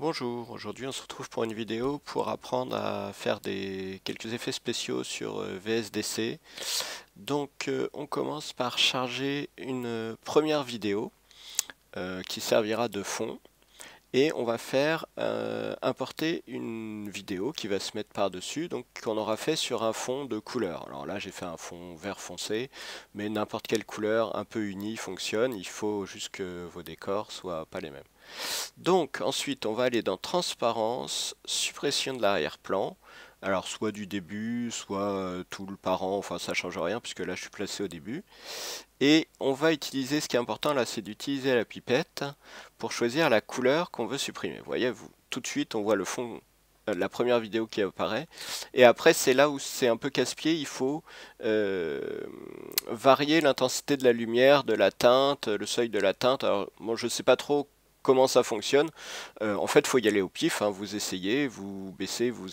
Bonjour, aujourd'hui on se retrouve pour une vidéo pour apprendre à faire quelques effets spéciaux sur VSDC. Donc on commence par charger une première vidéo qui servira de fond et on va faire importer une vidéo qui va se mettre par-dessus, donc qu'on aura fait sur un fond de couleur. Alors là j'ai fait un fond vert foncé, mais n'importe quelle couleur un peu unie fonctionne, il faut juste que vos décors soient pas les mêmes. Donc ensuite on va aller dans transparence, suppression de l'arrière-plan, alors soit du début, soit tout le parent, enfin ça change rien puisque là je suis placé au début. Et on va utiliser, ce qui est important là c'est d'utiliser la pipette pour choisir la couleur qu'on veut supprimer. Vous voyez, tout de suite on voit le fond, la première vidéo qui apparaît, et après c'est là où c'est un peu casse-pied, il faut varier l'intensité de la lumière, de la teinte, le seuil de la teinte. Alors bon, je sais pas trop comment ça fonctionne, en fait faut y aller au pif, hein. Vous essayez, vous baissez, vous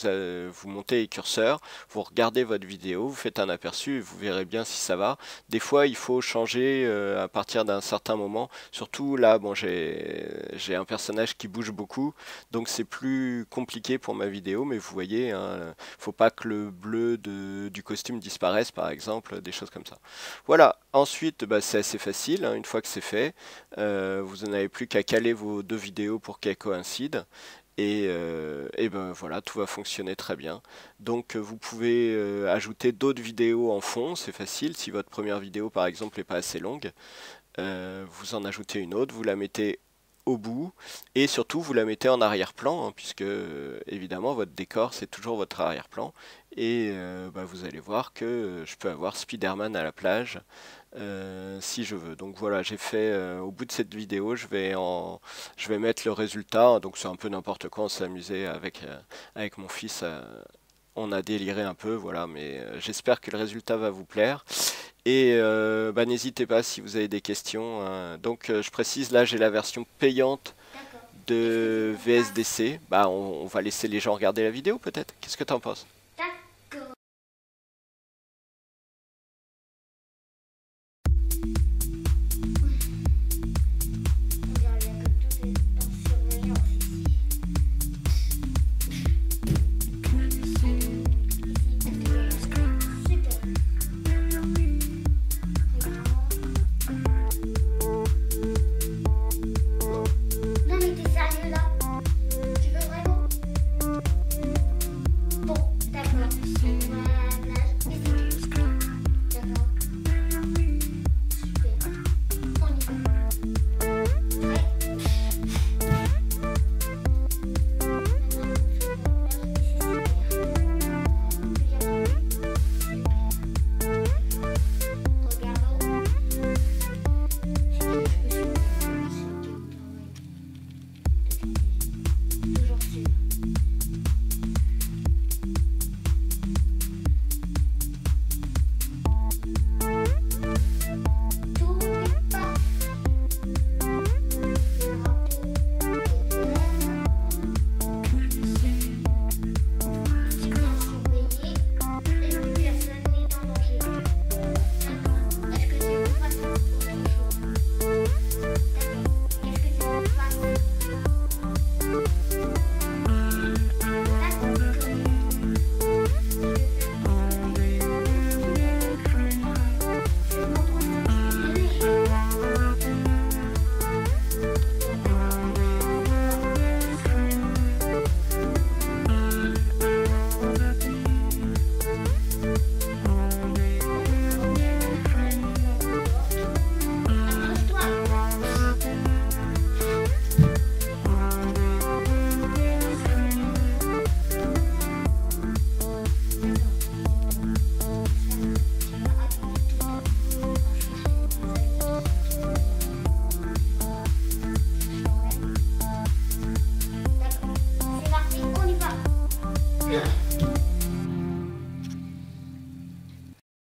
montez les curseurs, vous regardez votre vidéo, vous faites un aperçu, et vous verrez bien si ça va. Des fois il faut changer à partir d'un certain moment, surtout là bon, j'ai un personnage qui bouge beaucoup, donc c'est plus compliqué pour ma vidéo, mais vous voyez, hein, faut pas que le bleu du costume disparaisse par exemple, des choses comme ça. Voilà, ensuite bah, c'est assez facile, hein. Une fois que c'est fait, vous n'avez plus qu'à caler vos deux vidéos pour qu'elles coïncident et ben voilà, tout va fonctionner très bien. Donc vous pouvez ajouter d'autres vidéos en fond, c'est facile. Si votre première vidéo par exemple n'est pas assez longue, vous en ajoutez une autre, vous la mettez au bout et surtout vous la mettez en arrière-plan, hein, puisque évidemment votre décor c'est toujours votre arrière-plan. Et bah, vous allez voir que je peux avoir Spider-Man à la plage si je veux. Donc voilà, j'ai fait au bout de cette vidéo, je vais mettre le résultat. Donc c'est un peu n'importe quoi, on s'est amusé avec mon fils, on a déliré un peu, voilà, mais j'espère que le résultat va vous plaire. Et bah, n'hésitez pas si vous avez des questions, hein. Donc je précise, là j'ai la version payante de VSDC. Bah, on va laisser les gens regarder la vidéo peut-être. Qu'est-ce que t'en penses ?